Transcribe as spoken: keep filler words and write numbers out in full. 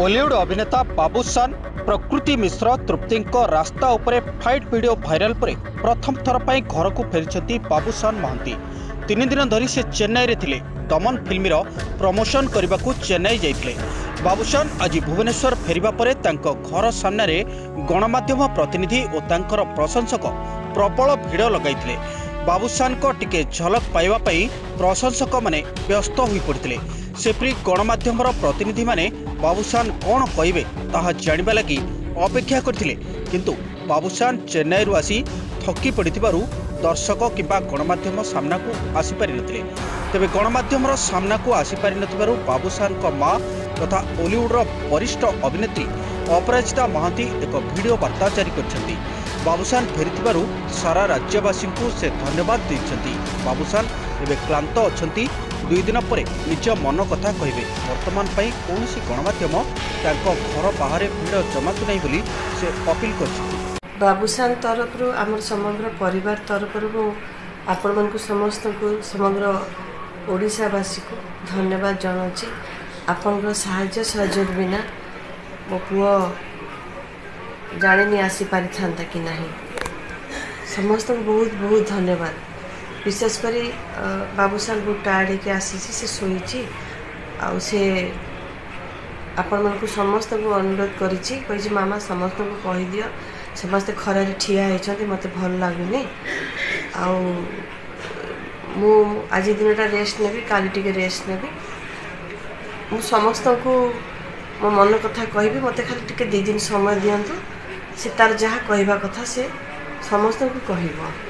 बॉलीवुड अभिनेता बाबूसान प्रकृति मिश्र तृप्ति रास्ता उपरे फाइट वीडियो भाइराल पर प्रथम थर पर घर को फेरी बाबूसान महांती। तीन दिन धरी से चेन्नई थिले। दमन फिल्मीर प्रमोशन करने को चेन्नई जाइथिले। बाबूसान आज भुवनेश्वर फेरिबा परे तांको घर सामने रे गणमाध्यम प्रतिनिधि और तांकर प्रशंसक प्रबल भिड़ लगाइथिले। बाबूसान को टिके झलक पाइबा पई प्रशंसक माने व्यस्त होई पड़िथिले। सेपरी गणमाध्यम प्रतिनिधि माने बाबूसान कौन कहिबे ताहा जानिबा लागि अपेक्षा करथिले, किंतु बाबूसान चेन्नई रु आसी थकी पड़िथिबारु दर्शक किंबा गणमाध्यम सामना को आसीपारी नथिले। तेबे गणमाध्यम सामना को आसीपारी नथिबारु बाबूसान को मां तथा बॉलीवुडर वरिष्ठ अभिनेत्री अपराजिता महांती एक वीडियो वार्ता जारी करछंती। बाबूसान फेरिथिबारु सारा राज्यवासी को से धन्यवाद देछंती। बाबूसान एबे क्लांत अछंती। दुई दिन परे निज मन कथा कहिबे। वर्तमान पई कोनोसी गणमाध्यम तांको घर बाहर भिड़ जमातु नै बोली से अपील करछंती। बाबूसान तरफ आम समग्र परिवार तरफ आपण मन समस्त को समग्र ओडावासी को धन्यवाद जनावि। आपण साहय सहयोग बिना मो पु जाणी आसीपारी था कि ना। समस्त बहुत बहुत धन्यवाद। विशेषकर बाबूसान बहुत टायर्ड हो आसी शोची आ आपण मन समस्त को अनुरोध कर मामा समस्त को कहीदि। समस्ते खरारे ठिया होती मत भल लगुनि। आज दिन टा रेस्ट नेबी, काली टिके रेस्ट नेबी। मु समस्त को मो मन कथा कहबी। मत खाली टिके दी दिन समय दियंतु। से तार जहाँ कहबा कथा से समस्त को कहबो।